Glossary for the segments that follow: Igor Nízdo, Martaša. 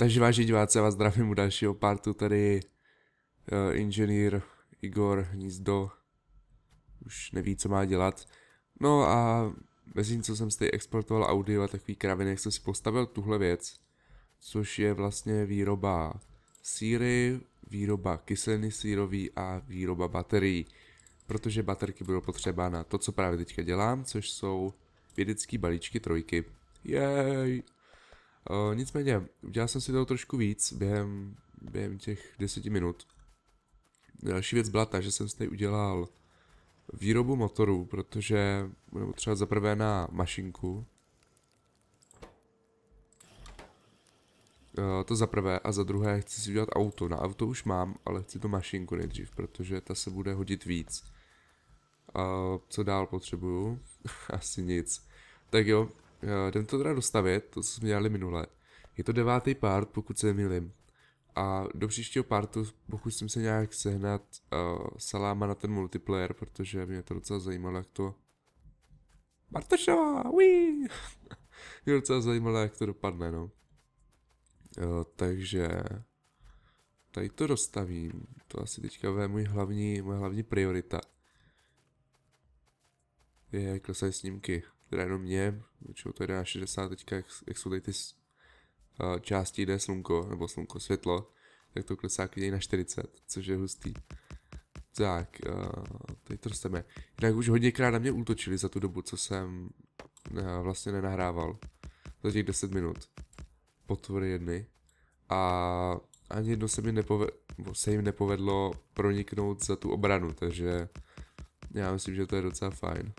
Takže vážení diváci, já vás zdravím u dalšího partu, tady inženýr Igor Nízdo už neví, co má dělat. No a mezi tím, co jsem si exportoval audio a takový kraviny, jsem si postavil tuhle věc, což je vlastně výroba síry, výroba kyseliny sírový a výroba baterií, protože baterky budou potřeba na to, co právě teďka dělám, což jsou vědecké balíčky trojky. Jej! Nicméně, udělal jsem si toho trošku víc během těch 10 minut. Další věc byla ta, že jsem si tady udělal výrobu motorů, protože budeme potřebovat zaprvé na mašinku. To za prvé, a za druhé chci si udělat auto. Na auto už mám, ale chci tu mašinku nejdřív, protože ta se bude hodit víc. Co dál potřebuju? Asi nic. Tak jo, jdem to teda dostavit, to co jsme dělali minule. Je to 9. part, pokud se nemýlím. A do příštího partu pokusím se nějak sehnat saláma na ten multiplayer, protože mě to docela zajímalo, jak to... Martaša, uí! Mě docela zajímalo, jak to dopadne, no. Takže tady to dostavím, to asi teďka je moje hlavní priorita. Je, klesají snímky, teda jenom mě, většinou to jde na 60 teďka, jak jsou tady ty části, jde slunko, nebo slunko, světlo, tak to klesá klidně na 40, což je hustý. Tak, tady to dostavíme. Jinak už hodněkrát na mě útočili za tu dobu, co jsem vlastně nenahrával, za těch 10 minut. Potvory jedny a ani jedno se jim nepovedlo proniknout za tu obranu, takže já myslím, že to je docela fajn.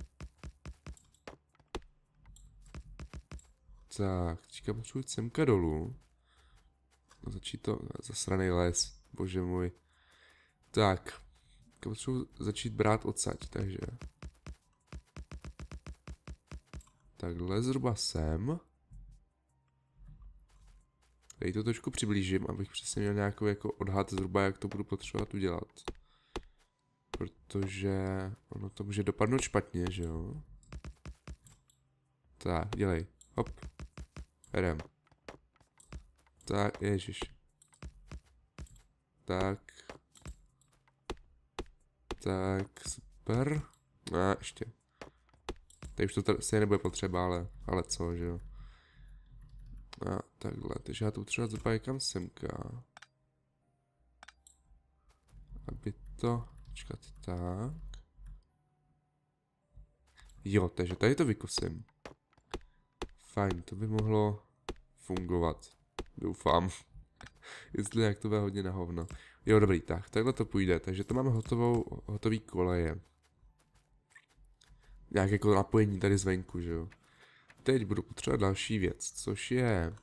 Tak, teďka potřebuji semka dolů. No, začít to, zasranej les, bože můj. Tak, teďka potřebuji začít brát odsaď, takže. Takhle zhruba sem. Tady to trošku přiblížím, abych přesně měl nějakou jako odhad zhruba, jak to budu potřebovat udělat. Protože ono to může dopadnout špatně, že jo? Tak, dělej. Hop. Jdem. Tak, ježiš. Tak. Tak, super. A ještě. Tady už to se nebude potřeba, ale co, že jo? A takhle, takže já to potřeba zapájkám semka. Aby to... Počkat, tak... Jo, takže tady to vykusím. Fajn, to by mohlo fungovat. Doufám. Jestli nějak to bude hodně na hovno. Jo, dobrý, tak, takhle to půjde. Takže to máme hotový koleje. Nějak jako napojení tady zvenku, že jo. Teď budu potřebovat další věc, což je...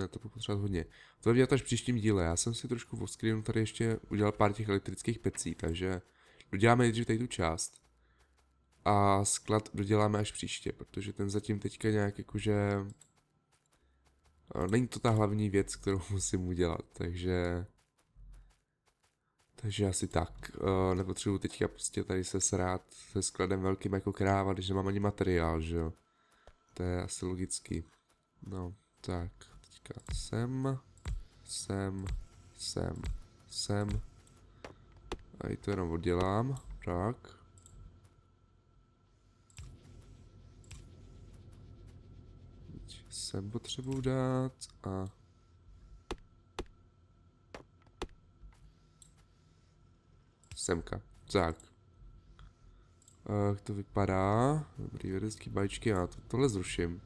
já to budu potřebovat hodně. To bude dělat až v příštím díle. Já jsem si trošku v screenu tady ještě udělal pár těch elektrických pecí, takže doděláme nejdřív tady tu část. A sklad doděláme až příště, protože ten zatím teďka nějak jakože... Není to ta hlavní věc, kterou musím udělat, takže... Takže asi tak. Nepotřebuji teďka prostě tady se srát se skladem velkým jako kráva, když nemám ani materiál, že jo. To je asi logický. No, tak. Teďka sem. A i to jenom oddělám. Tak. Teď sem potřebuji dát a... Semka. Tak. Jak to vypadá? Dobrý, vědecký bajíčky, já tohle zruším.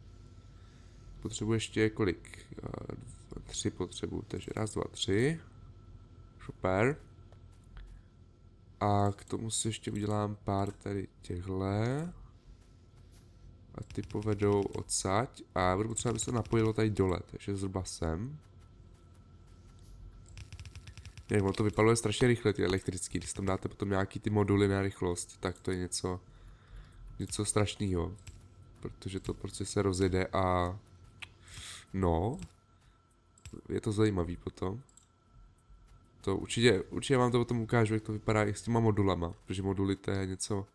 Potřebuji ještě kolik? 3 potřebuji, takže 1, 2, 3. Super. A k tomu si ještě udělám pár tady těhle. A ty povedou odsaď. A budu potřebovat, aby se to napojilo tady dole, takže zhruba sem. Nevím, ono to vypaluje strašně rychle, ty elektrický, když tam dáte potom nějaký ty moduly na rychlost, tak to je něco strašného, protože to prostě se rozjede a no, je to zajímavý potom. To určitě vám to potom ukážu, jak to vypadá i s těma modulama, protože moduly to je něco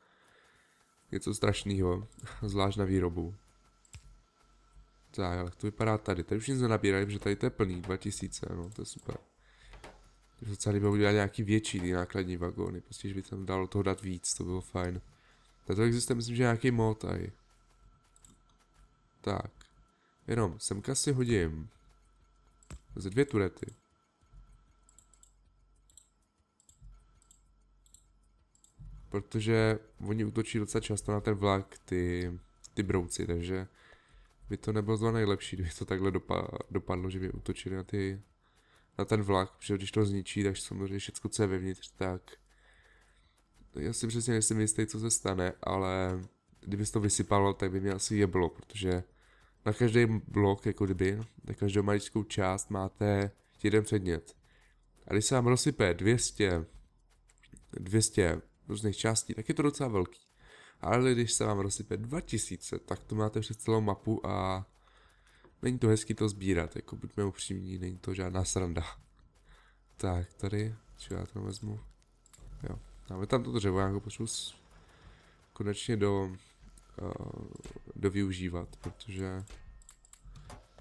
strašného, zvlášť na výrobu. Tak, jak to vypadá tady? Tady už nic nenabírali, protože tady to je plný, 2000, no, to je super. Když se líbilo udělat nějaký větší ty nákladní vagóny, prostě, že by tam dalo toho dát víc, to bylo fajn. Na to existuje, myslím, že nějaký mod aj. Tak, jenom semka si hodím ze 2 turety. Protože oni útočí docela často na ten vlak, ty brouci, takže by to nebylo zrovna nejlepší, kdyby to takhle dopadlo, že by útočili na ten vlak, protože když to zničí, tak samozřejmě všechno, co je vevnitř, tak já si přesně nejsem jistý, co se stane, ale kdyby se to vysypalo, tak by mě asi jeblo, protože na každý blok, jako kdyby, na každou maličkou část máte jeden předmět. A když se vám rozsype 200 různých částí, tak je to docela velký. Ale když se vám rozsype 2000, tak to máte přes celou mapu a není to hezký to sbírat, jako buďme upřímní, není to žádná sranda. Tak, tady, či já to vezmu. Jo, dáme tam toto dřevo, já ho potřebuji konečně dovyužívat, protože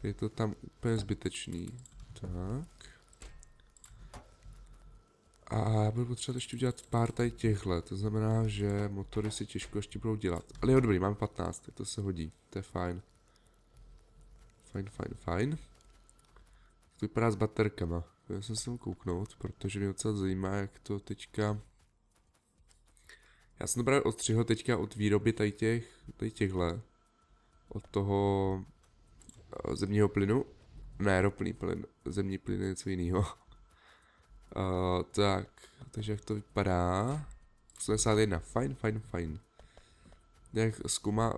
je to tam úplně zbytečný. Tak. A budu potřebovat ještě udělat pár tady těchhle, to znamená, že motory si těžko ještě budou dělat. Ale jo, dobrý, mám 15, tak to se hodí, to je fajn. Fajn. To vypadá s baterkama. Já jsem se tam kouknout, protože mě docela zajímá, jak to teďka... Já jsem to právě odstřihl teďka od výroby tady těchhle. Od toho zemního plynu. Ne, ropný plyn. Zemní plyn je něco jiného. Tak, takže jak to vypadá? 81, fajn. Jak zkoumá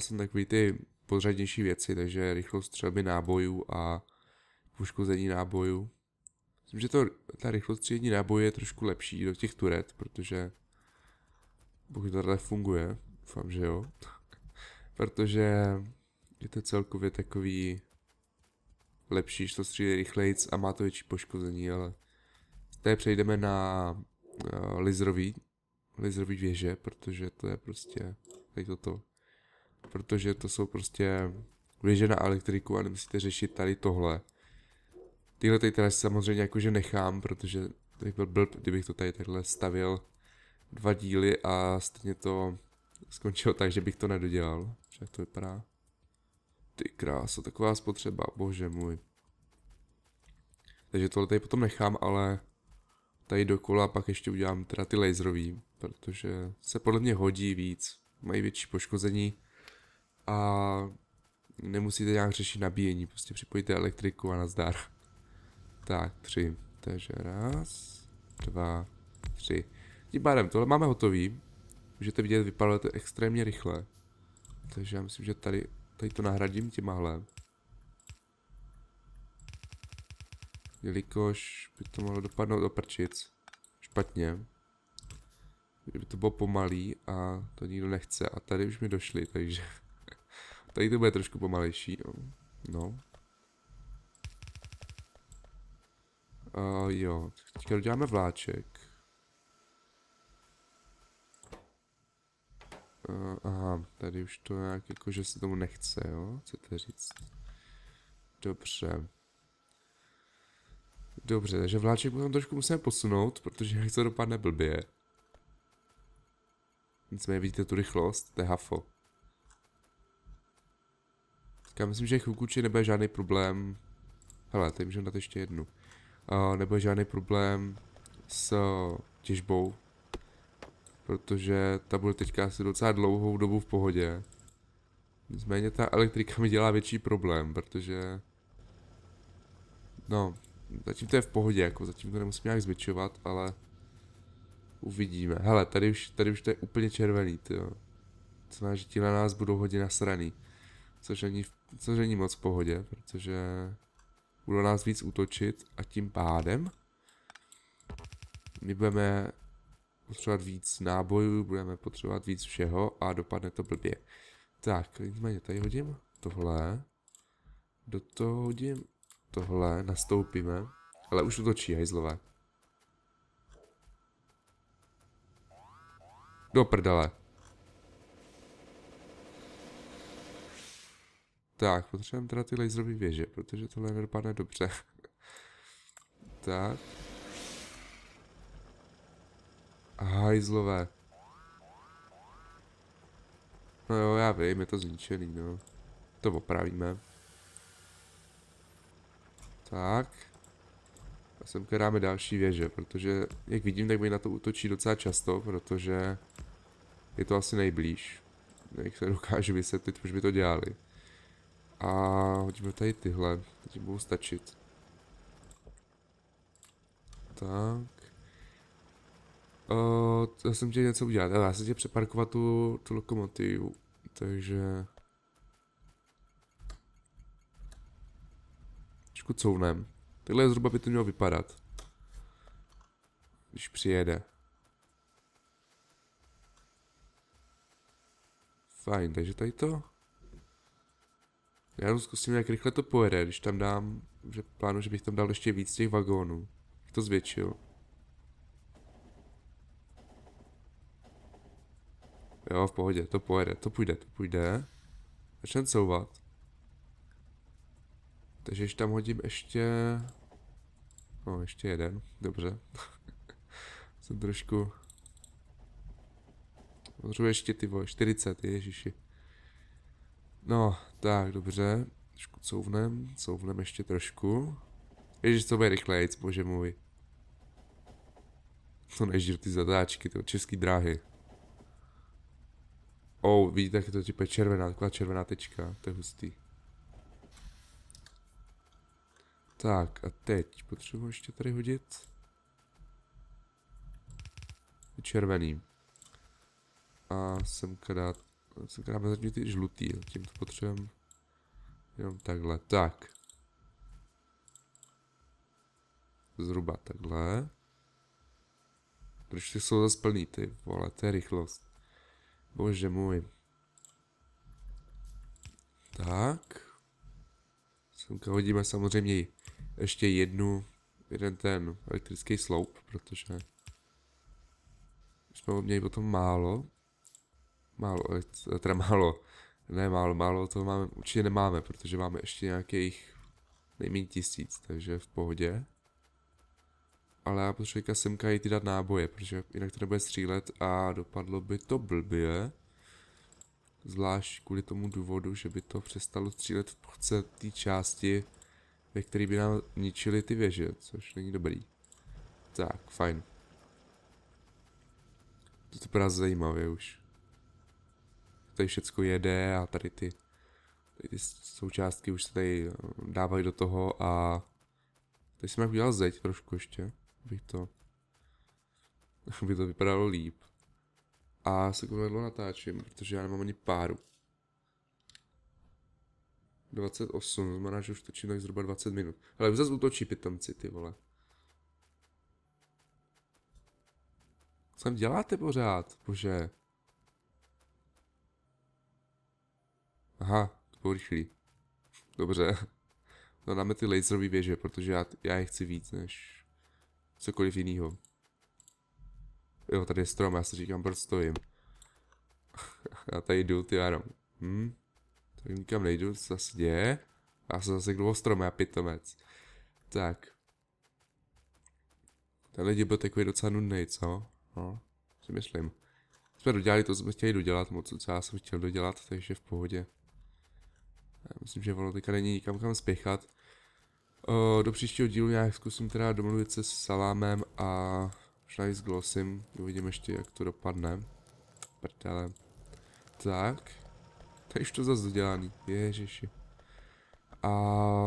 jsem takový ty podřadnější věci, takže rychlost střelby nábojů a poškození nábojů. Myslím, že ta rychlost střílení nábojů je trošku lepší do těch turet, protože pokud tohle funguje, doufám, že jo, protože je to celkově takový lepší, že to střílí rychlejc a má to větší poškození, ale tady přejdeme na laserový věže, protože to je prostě tady toto. Protože to jsou prostě věže na elektriku a nemusíte řešit tady tohle. Tyhle tady teda samozřejmě jakože nechám, protože to bych byl blb, kdybych to tady takhle stavil 2 díly a stejně to skončilo tak, že bych to nedodělal. Jak to vypadá? Ty krása, taková spotřeba, bože můj. Takže tohle tady potom nechám, ale tady dokola pak ještě udělám teda ty laserový, protože se podle mě hodí víc, mají větší poškození. A nemusíte nějak řešit nabíjení, prostě připojíte elektriku a nazdar. Tak, 3. Takže 1, 2, 3. Tím pádem, tohle máme hotový. Můžete vidět, vypadalo to extrémně rychle. Takže já myslím, že tady to nahradím těmahle. Jelikož by to mohlo dopadnout do prčic. Špatně. Kdyby to bylo pomalý a to nikdo nechce. A tady už mi došli, takže... Tady to bude trošku pomalejší, no. Jo, teďka doděláme vláček. Aha, tady už to nějak jako, že se tomu nechce, jo, chcete říct. Dobře, takže vláček potom trošku musíme posunout, protože jak to dopadne blbě. Nicméně vidíte tu rychlost, to je hafo. Já myslím, že chvilkuči nebude žádný problém. Hele, tady můžeme dát ještě jednu. Nebude žádný problém s těžbou, protože ta bude teďka asi docela dlouhou dobu v pohodě. Nicméně ta elektrika mi dělá větší problém, protože... No, zatím to je v pohodě, jako zatím to nemusím nějak zvětšovat, ale... Uvidíme. Hele, tady už to je úplně červený, tyjo. To znamená, že ti na nás budou hodně nasraný. Což není moc v pohodě, protože budou nás víc útočit a tím pádem my budeme potřebovat víc nábojů, budeme potřebovat víc všeho a dopadne to blbě. Tak, nicméně tady hodím tohle, do toho hodím tohle, nastoupíme, ale už útočí, hejzlové. Do prdele. Tak, potřebujeme teda ty laserové věže, protože tohle nedopadne dobře. Tak. Hajzlové. No jo, já vím, je to zničený, no. To opravíme. Tak. A semka dáme další věže, protože, jak vidím, tak mi na to útočí docela často, protože je to asi nejblíž. Jak se dokážu vysvětlit, už by to dělali. A hodíme tady tyhle, teď budou stačit. Tak. Já jsem chtěl něco udělat, ale já jsem chtěl přeparkovat tu lokomotivu, takže... Trošku counem. Takhle zhruba by to mělo vypadat. Když přijede. Fajn, takže tady to. Já zkusím, jak rychle to pojede, když tam dám, že plánuji, že bych tam dal ještě víc těch vagónů. Jak to zvětšil. Jo, v pohodě, to pojede, to půjde. Začneme couvat. Takže když tam hodím ještě... No, ještě jeden, dobře. Jsem trošku... Potřebuji ještě ty vole, 40, ježiši. No, tak, dobře. Trošku couvnem ještě trošku. Ježiš, to bude rychlejc, bože můj. To nežíru ty zatáčky, to český dráhy. Oh, vidíte, jak je to typu červená, taková červená tečka, to je hustý. Tak, a teď potřebuji ještě tady hodit. Červený. A semkrát zatím ty žlutý, tím to potřebujeme jenom takhle, tak. Zhruba takhle. Proč ty jsou zase plný, ty vole, to je rychlost. Bože můj. Tak. Semka hodíme samozřejmě ještě jeden ten elektrický sloup, protože jsme měli potom málo, to máme, určitě nemáme, protože máme ještě nějakých nejméně 1000, takže v pohodě. Ale já potřebuji semka jít dát náboje, protože jinak to nebude střílet a dopadlo by to blbě. Zvlášť kvůli tomu důvodu, že by to přestalo střílet v půlce té části, ve které by nám ničili ty věže, což není dobrý. Tak, fajn. To vypadá zajímavě už. Tady všecko jede a tady ty součástky už se tady dávají do toho a... Tady jsem jak udělal zeď trošku ještě, aby to vypadalo líp. A se dlouho natáčím, protože já nemám ani páru. 28, znamená, že už točím tak zhruba 20 minut. Ale už zase utočí pitomci, ty vole. Co tam děláte pořád, bože? Aha, to bylo rychlý. Dobře. No dáme ty laserové věže, protože já je chci víc než cokoliv jinýho. Jo, tady je strom, já si říkám, proč stojím. Já tady jdu, ty jenom. Tak nikam nejdu, co zase děje. Já jsem zase dlouho strom, já pitomec. Tak. Tenhle díl byl takový docela nudnej, co? No, si myslím. Jsme dodělali to, co jsme chtěli dodělat, moc co já jsem chtěl dodělat, takže v pohodě. Já myslím, že ono teďka není nikam kam spěchat. Do příštího dílu nějak zkusím teda domluvit se s Salámem a možná i s Glossim. Uvidím ještě, jak to dopadne. Prdele. Tak. Tady už to zase dodělaný. Ježiši. A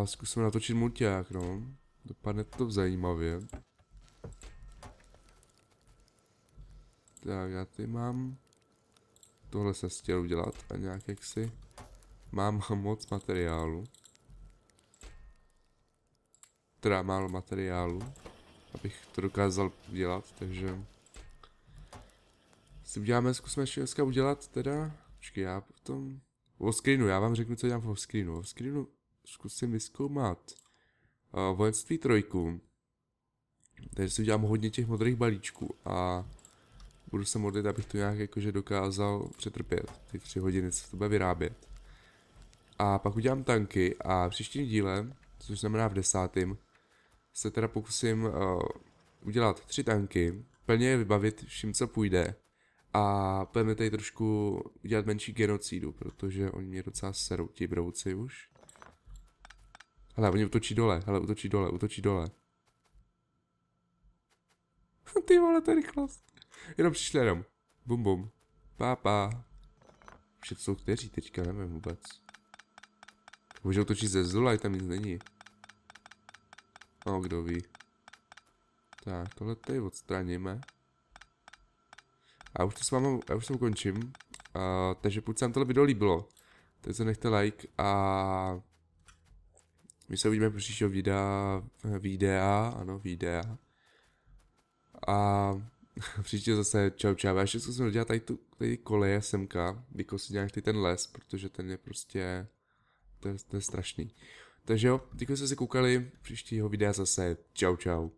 zkusím natočit multiák, no. Dopadne to zajímavě. Tak, já tady mám... Tohle jsem chtěl udělat a nějak jaksi... Mám moc materiálu. Teda málo materiálu, abych to dokázal dělat, takže... Si uděláme, zkusme ještě dneska udělat teda... Počkej, já potom... Offscreenu, já vám řeknu, co dělám v offscreenu. Offscreenu zkusím vyzkoumat vojenství 3. Takže si udělám hodně těch modrých balíčků a... Budu se modlit, abych to nějak jakože dokázal přetrpět. Ty 3 hodiny, co to bude vyrábět. A pak udělám tanky a příštím dílem, což znamená v 10. se teda pokusím udělat 3 tanky, plně je vybavit vším, co půjde. A pojďme tady trošku udělat menší genocidu, protože oni mě docela serou, ti brouci už. Hele, oni utočí dole, hele, utočí dole, utočí dole. Ty vole, to je rychlost. Jenom přišli jenom. Bum bum. Pápa. Vše jsou kteří teďka, nevím vůbec. Můžou točit ze zdola, i tam nic není. No, kdo ví. Tak, tohle tady odstraníme. A už to s vámi, já už to ukončím. Takže pokud se vám tohle video líbilo, tak se nechte like a... my se uvidíme příštího videa. A příště zase čau. Já ještě zkusím dodělat tady koleje semka, vykosit nějak tady ten les, protože ten je prostě... to je strašný. Takže jo, děkuji, že jste se koukali, příštího videa zase čau.